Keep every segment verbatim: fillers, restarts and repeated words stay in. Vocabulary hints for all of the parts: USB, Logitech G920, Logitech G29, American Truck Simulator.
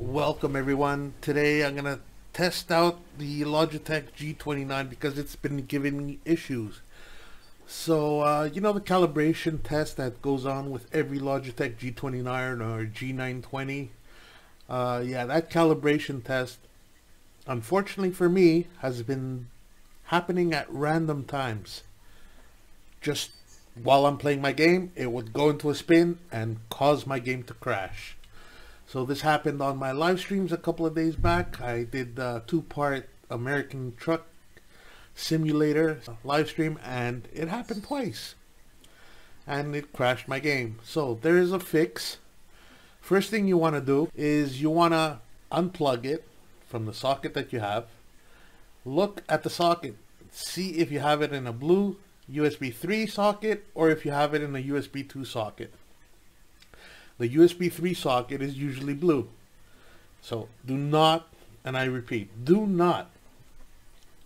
Welcome everyone. Today I'm gonna test out the Logitech G twenty-nine because it's been giving me issues. So uh, you know the calibration test that goes on with every Logitech G twenty-nine or G nine twenty? Uh, yeah, that calibration test, unfortunately for me, has been happening at random times. Just while I'm playing my game, it would go into a spin and cause my game to crash. So this happened on my live streams a couple of days back. I did a two-part American Truck Simulator live stream and it happened twice. And it crashed my game. So there is a fix. First thing you want to do is you want to unplug it from the socket that you have. Look at the socket. See if you have it in a blue U S B three socket or if you have it in a U S B two socket. The U S B three socket is usually blue. So do not, and I repeat, do not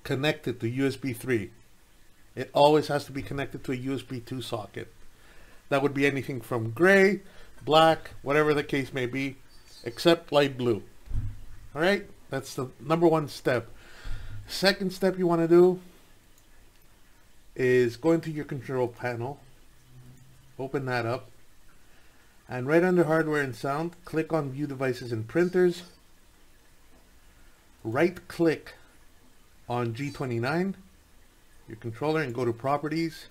connect it to U S B three. It always has to be connected to a U S B two socket. That would be anything from gray, black, whatever the case may be, except light blue. All right, that's the number one step. Second step you want to do is go into your control panel, open that up, and right under hardware and sound, click on view devices and printers, right click on G twenty-nine, your controller, and go to properties,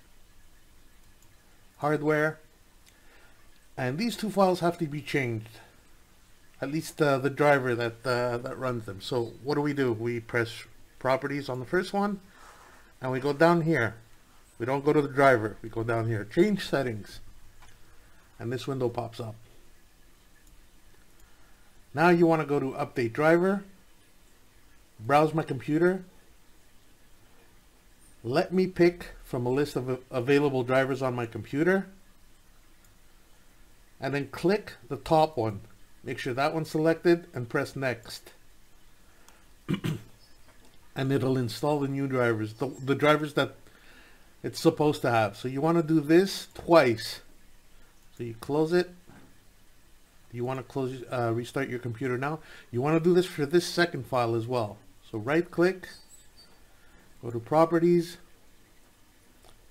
hardware, and these two files have to be changed, at least uh, the driver that, uh, that runs them. So what do we do? We press properties on the first one and we go down here. We don't go to the driver, we go down here, change settings. And this window pops up. Now you want to go to update driver, browse my computer, let me pick from a list of available drivers on my computer, and then click the top one. Make sure that one's selected and press next. And it'll install the new drivers, the, the drivers that it's supposed to have. So you want to do this twice. So you close it. You want to close, uh, restart your computer now. You want to do this for this second file as well. So right click, go to properties.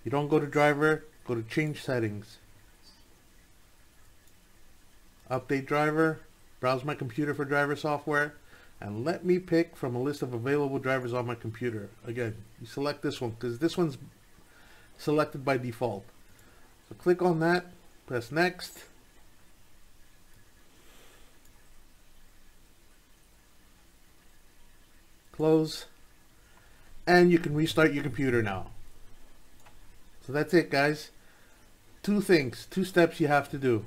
You don't go to driver, go to change settings. Update driver, browse my computer for driver software, and let me pick from a list of available drivers on my computer. Again, you select this one because this one's selected by default. So click on that. Press next. Close. And you can restart your computer now. So that's it, guys. Two things, two steps you have to do.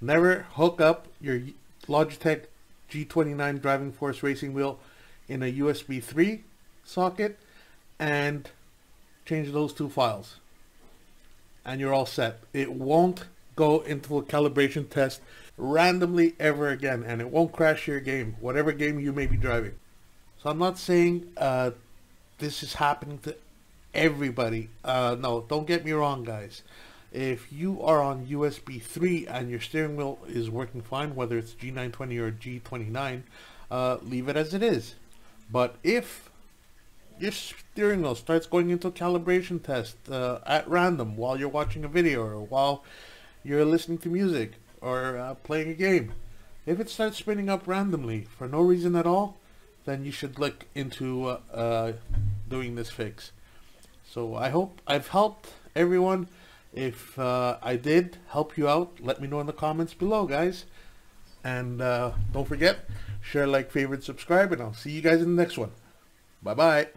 Never hook up your Logitech G twenty-nine Driving Force Racing Wheel in a U S B three socket and change those two files. And you're all set. It won't go into a calibration test randomly ever again, and it won't crash your game, whatever game you may be driving. So I'm not saying uh, this is happening to everybody. Uh, no, don't get me wrong, guys. If you are on U S B three and your steering wheel is working fine, whether it's G nine twenty or G twenty-nine, uh, leave it as it is. But if your steering wheel starts going into a calibration test uh, at random while you're watching a video or while you're listening to music or uh, playing a game, if it starts spinning up randomly for no reason at all, then you should look into uh, uh, doing this fix. So I hope I've helped everyone. If uh, I did help you out, let me know in the comments below, guys. And uh, don't forget, share, like, favorite, subscribe, and I'll see you guys in the next one. Bye-bye.